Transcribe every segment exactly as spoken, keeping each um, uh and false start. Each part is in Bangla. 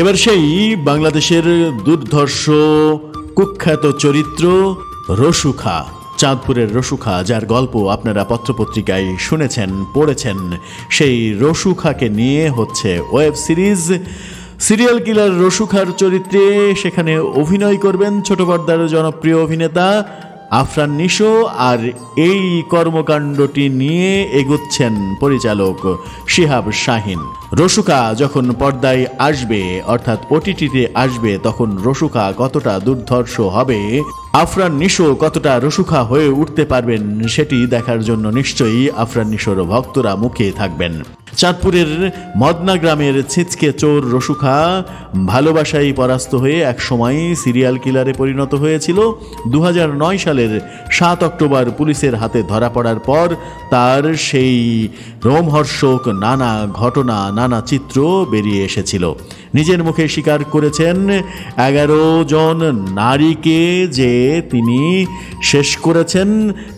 এবার সেই বাংলাদেশের দুর্ধর্ষ কুখ্যাত চরিত্র রসুখা, চাঁদপুরের রসুখা, যার গল্প আপনারা পত্রপত্রিকায় শুনেছেন, পড়েছেন। সেই রসুখাকে নিয়ে হচ্ছে ওয়েব সিরিজ। সিরিয়াল কিলার রসুখার চরিত্রে সেখানে অভিনয় করবেন ছোট পর্দার জনপ্রিয় অভিনেতা আফরান নিশো। আর এই কর্মকাণ্ডটি নিয়ে এগোচ্ছেন পরিচালক শিহাব শাহীন। রসুখা যখন পর্দায় আসবে, অর্থাৎ ওটিটিতে আসবে, তখন রসুখা কতটা দুর্ধর্ষ হবে, আফরান নিশো কতটা রসুখা হয়ে উঠতে পারবেন, সেটি দেখার জন্য নিশ্চয়ই আফরান নিশোর ভক্তরা মুখে থাকবেন। চাঁদপুরের মদনা গ্রামের ছিচকে চোর রসুখা ভালোবাসায় পরাস্ত হয়ে একসময় সিরিয়াল কিলারে পরিণত হয়েছিল। দু হাজার নয় সালের সাত অক্টোবর পুলিশের হাতে ধরা পড়ার পর তার সেই রোমহর্ষক নানা ঘটনা, নানা চিত্র বেরিয়ে এসেছিল। নিজের মুখে স্বীকার করেছেন এগারো জন নারীকে যে তিনি শেষ করেছেন।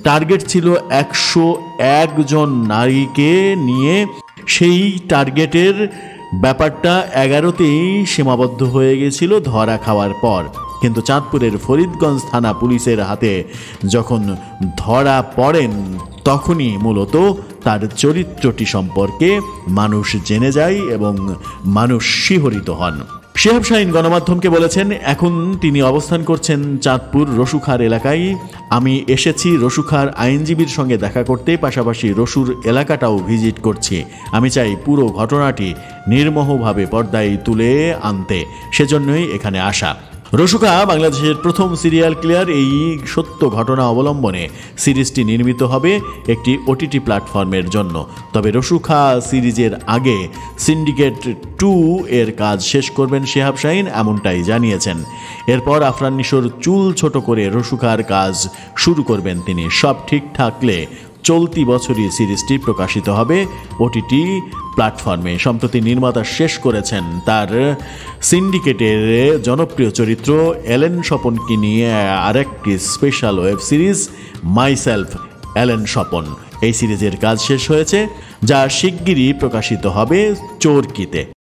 টার্গেট ছিল একশো একজন নারীকে নিয়ে। সেই টার্গেটের ব্যাপারটা এগারোতেই সীমাবদ্ধ হয়ে গেছিল ধরা খাওয়ার পর। কিন্তু চাঁদপুরের ফরিদগঞ্জ থানা পুলিশের হাতে যখন ধরা পড়েন, তখনই মূলত তার চরিত্রটি সম্পর্কে মানুষ জেনে যায় এবং মানুষ শিহরিত হন। শিহাব শাহীন গণমাধ্যমকে বলেছেন, এখন তিনি অবস্থান করছেন চাঁদপুর রসুখার এলাকায়। আমি এসেছি রসুখার আইনজীবীর সঙ্গে দেখা করতে, পাশাপাশি রসুর এলাকাটাও ভিজিট করছি। আমি চাই পুরো ঘটনাটি নির্মোহভাবে পর্দায় তুলে আনতে, সেজন্যই এখানে আসা। রসুখা বাংলাদেশের প্রথম সিরিয়াল কিলার। এই সত্য ঘটনা অবলম্বনে সিরিজটি নির্মিত হবে একটি ওটিটি প্ল্যাটফর্মের জন্য। তবে রসুখা সিরিজের আগে সিন্ডিকেট টু এর কাজ শেষ করবেন শিহাব শাহীন, এমনটাই জানিয়েছেন। এরপর আফরান নিশোর চুল ছোট করে রসুখার কাজ শুরু করবেন তিনি। সব ঠিক থাকলে চলতি বছরই সিরিজটি প্রকাশিত হবে ওটিটি প্ল্যাটফর্মে। সম্প্রতি নির্মাতা শেষ করেছেন তার সিন্ডিকেটের জনপ্রিয় চরিত্র এলেন স্বপনকে নিয়ে আরেকটি স্পেশাল ওয়েব সিরিজ মাইসেলফ এলেন স্বপন। এই সিরিজের কাজ শেষ হয়েছে, যা শিগগিরই প্রকাশিত হবে চরকিতে।